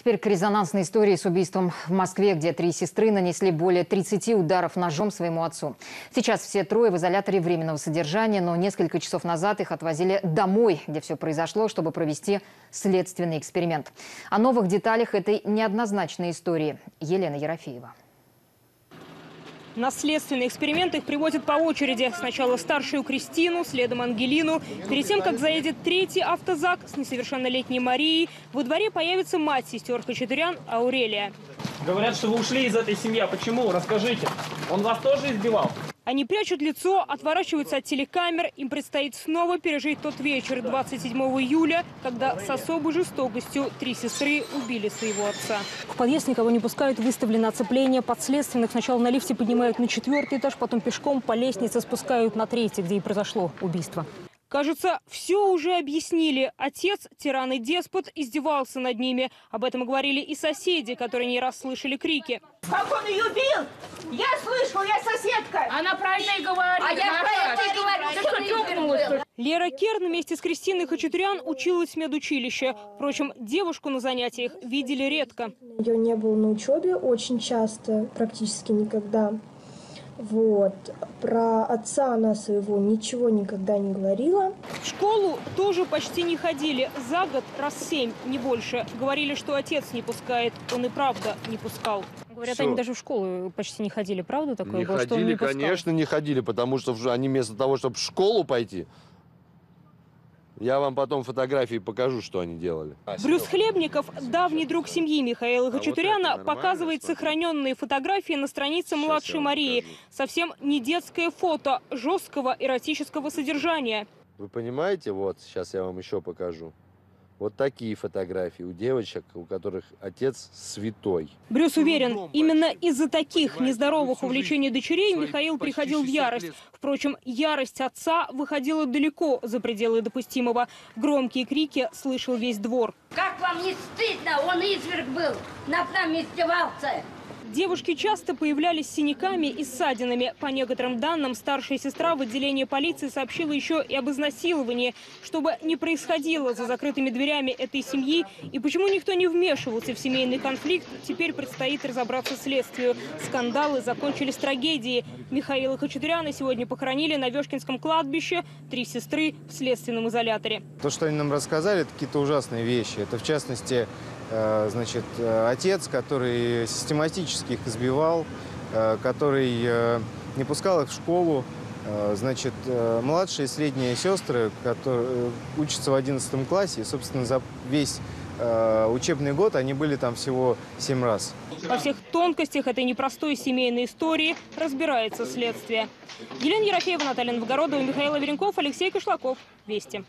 Теперь к резонансной истории с убийством в Москве, где 3 сестры нанесли более 30 ударов ножом своему отцу. Сейчас все трое в изоляторе временного содержания, но несколько часов назад их отвозили домой, где все произошло, чтобы провести следственный эксперимент. О новых деталях этой неоднозначной истории Елена Ерофеева. На следственный эксперимент их приводят по очереди. Сначала старшую Кристину, следом Ангелину. Перед тем, как заедет 3-й автозак с несовершеннолетней Марией, во дворе появится мать сестер Хачатурян Аурелия. Говорят, что вы ушли из этой семьи. Почему? Расскажите. Он вас тоже избивал? Они прячут лицо, отворачиваются от телекамер. Им предстоит снова пережить тот вечер 27 июля, когда с особой жестокостью 3 сестры убили своего отца. В подъезд никого не пускают, выставлено оцепление. Подследственных сначала на лифте поднимают на 4-й этаж, потом пешком по лестнице спускают на 3-й, где и произошло убийство. Кажется, все уже объяснили. Отец, тиран и деспот, издевался над ними. Об этом говорили и соседи, которые не раз слышали крики. Как он ее бил? Я слышала, я соседка. Она правильно и говорит. А я правильно и говорю. Ты что, Лера Керн вместе с Кристиной Хачатурян училась в медучилище. Впрочем, девушку на занятиях видели редко. Ее не было на учебе очень часто, практически никогда. Вот. Про отца она своего ничего никогда не говорила. В школу тоже почти не ходили. За год раз 7, не больше. Говорили, что отец не пускает. Он и правда не пускал. Говорят, все. Они даже в школу почти не ходили. Правда такое было? Что он не пускал? Конечно, не ходили, потому что они вместо того, чтобы в школу пойти... Я вам потом фотографии покажу, что они делали. Брюс Хлебников, давний друг семьи Михаила Хачатуряна, показывает сохраненные фотографии на странице младшей Марии. Совсем не детское фото жесткого эротического содержания. Вы понимаете, вот сейчас я вам еще покажу. Вот такие фотографии у девочек, у которых отец святой. Брюс уверен, именно из-за таких нездоровых увлечений дочерей Михаил приходил в ярость. Впрочем, ярость отца выходила далеко за пределы допустимого. Громкие крики слышал весь двор. Как вам не стыдно? Он изверг был, над нами издевался. Девушки часто появлялись с синяками и ссадинами. По некоторым данным, старшая сестра в отделении полиции сообщила еще и об изнасиловании. Что бы ни происходило за закрытыми дверями этой семьи и почему никто не вмешивался в семейный конфликт, теперь предстоит разобраться следствию. Скандалы закончились трагедией. Михаила Хачатуряна сегодня похоронили на Вешкинском кладбище, 3 сестры в следственном изоляторе. То, что они нам рассказали, это какие-то ужасные вещи. Это, в частности, значит, отец, который систематически их избивал, который не пускал их в школу, значит, младшие и средние сестры, которые учатся в 11 классе, и, собственно, за весь учебный год они были там всего 7 раз. Во всех тонкостях этой непростой семейной истории разбирается следствие. Елена Ерофеева, Наталья Новгородова, Михаил Аверенков, Алексей Кушлаков. Вести.